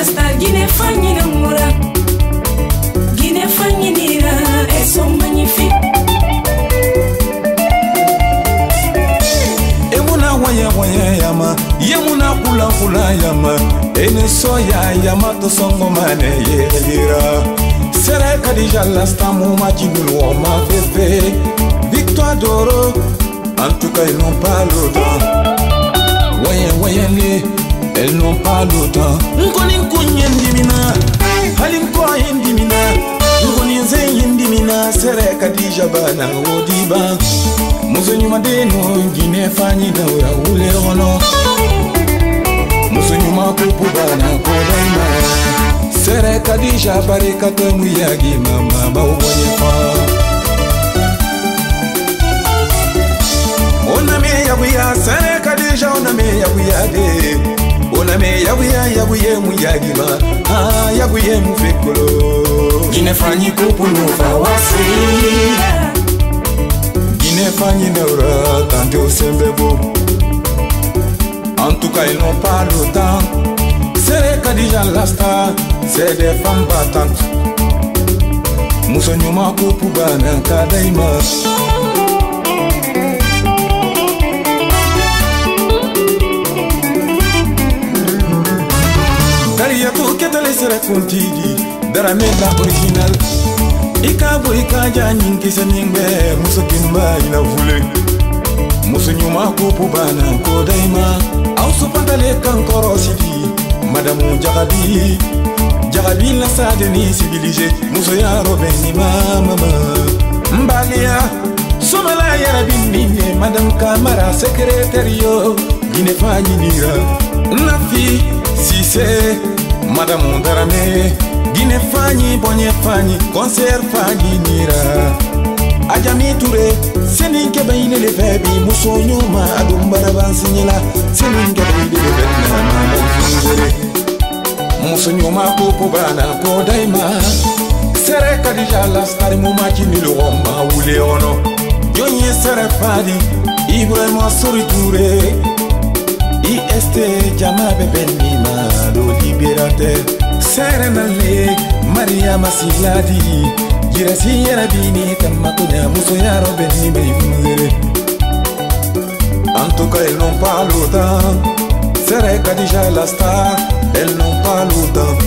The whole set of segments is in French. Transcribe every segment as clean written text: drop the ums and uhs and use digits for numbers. la star Guinée fanyi ngura Guinée fanyi nira elles sont magnifiques Emuna waya waya yama Yemuna kula kula yama Ene soya yama to songo mane yelira Sèrè Kadija La Star mouma kidulwa ma fefe Victoire d'oro en tout cas ils n'ont pas le temps Waya waya ni elles n'ont pas le temps. Nkoni kunye ndimina, halimko indimina, nkoni nze indimina, Sèrè Kadija bana wodiba. Muzonyi madeno ngine fanyi daura ule ono. Muzonyi makupu bana kodama. Sèrè Kadija barika temuyagi mama bawonifa. Ona me ya buya Sèrè Kadija ona me ya buya de. Oname yabuye muyagiba ah yabuye mufekolo Guinée fanyi kupulu fawasi Guinée fanyi neura tante osembebo En tout cas ils n'ont pas le temps Sèrè Kadija La Star c'est des femmes battantes Musonyuma kupubana kadaima Sere kuntigi daramenda original Ikabo ikaja nyingi seningbe muso kimba ina vule muso nyuma kupubana kodaima au supandale kankoro sidi madamu jagabi jagabi la sadeni civilisé muso ya robeni mama mbalia somala ya rabini madam kamara secretario Guinée fanyi nira nafi sise Madame Ndarame, Guinée fanyi, bonye fanyi, concert fanyi nira Ajami Touré, seninke bayine le febi, muso nyuma adumbara bansinyela Seninke bayine le febi, mama mfunjere Muso nyuma kupubana kodaima Sèrè Kadija La Star mumaki niloma ule ono Yonye Sere Fadi, Ibrahima Sori Touré IST jama bebeni malo liberate Serenale Maria Masiladi Girasi yarabini tamakunya muso ya robeni meifunzere En tout cas elles n'ont pas le temps Sèrè Kadija La Star elles n'ont pas le temps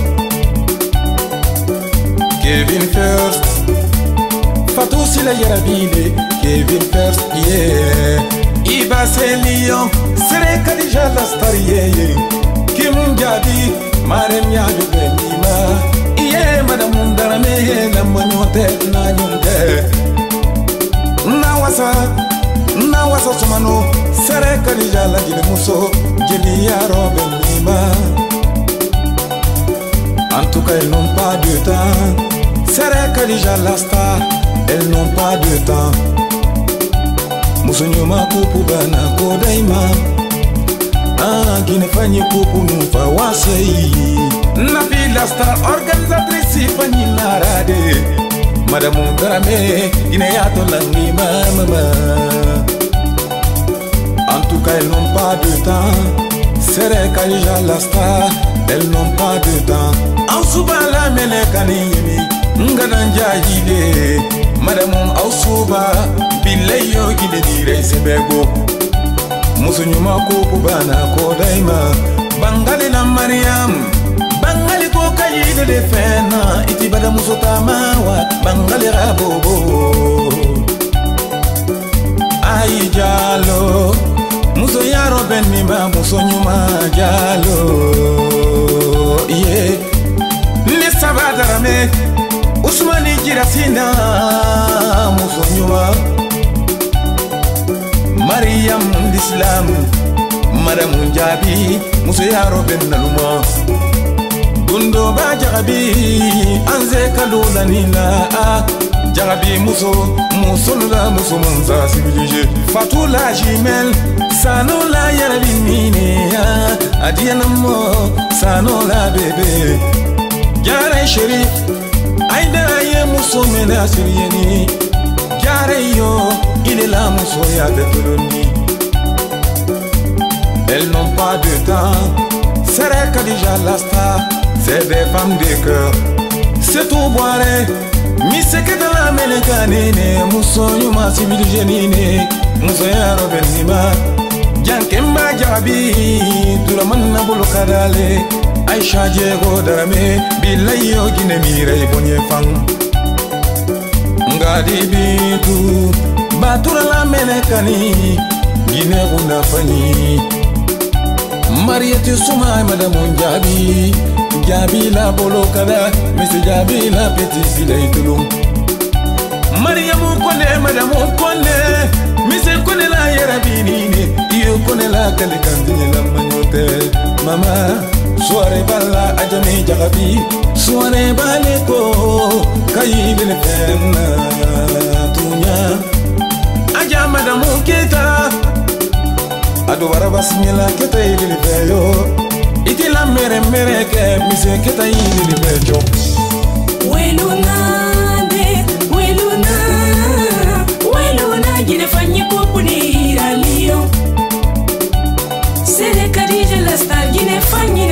Kevin First Fatou Sila yarabini Kevin First yeah Iba Selion, Sèrè Kadija La Star yeye Kim jadi marem ya yubenima Iye madamu ndarameye na mwanyote na nyonde Nawasa sumano Sèrè Kadija la jine muso Jini ya robenima En tout cas elles n'ont pas de temps Sèrè Kadija La Star elles n'ont pas de temps Musonyuma kupubana kodaima Ah, Guinée fanyi kupunufa wasei Nafi La Star organisatrice fanyi narade Madamu Ndarame, Guinée atolangi mama En tout cas, elles n'ont pas de temps Sèrè Kadija La Star, elles n'ont pas de temps Ansubala melekanimi, ngananja jide Madamu Ausuba Bileyo gide dire sebego Muso nyuma kupubana kodaima Bangali na Mariam Bangali kokayide de fena Itibada muso tamawa Bangali rabobo Ay jalo Muso yaro ben mima Muso nyuma jalo Ye Misabadarame Usmani Girasina Muso nyuma Mariam d'Islam, Madame Njabi, Muso ya Robin Naluma Gundo ba Jarabi, Anze Kadola Nila Jarabi Muso Lula, Muso Monza Civilisé Fatou la Jimel, Sano la Yarabi Mine Adianamo, Sano la Bebe Jare Sherif, Aida Aye Muso Mena Sirieni Jare Yo Elles n'ont pas de temps Sèrè Kadija La Star c'est des femmes de cœur. C'est tout boire, mais c'est que dans la mélécanine, nous sommes ma civilisée, nous sommes à Robinima, Yankemba Gabi, tout le monde n'a pas le cadale, Aïcha Diego Dame, Bilayo Guinemire, Bonne Fang, Ngadi Bitou, Batura la mélécanine, Guinée Rounafani. Mariette Souma, Madame Gabi, Gabi la Bolokada, Monsieur Gabi la Petit Filet de l'Homme. Maria Moukonne, Madame Moukonne, Monsieur Kone la Yerabini, Io Kone la Telecandine la Manote, Mama, soirée balla à Jamé Jarabi, soirée baleko, Kaï de l'Epen, Tounia, Aja Madame Mouqueta. Adouara basmila keta ili veyo iti la mere mere ke mise keta ili veyo weluna de weluna weluna ginefanya popuni iralio Sèrè Kadija La Star ginefanya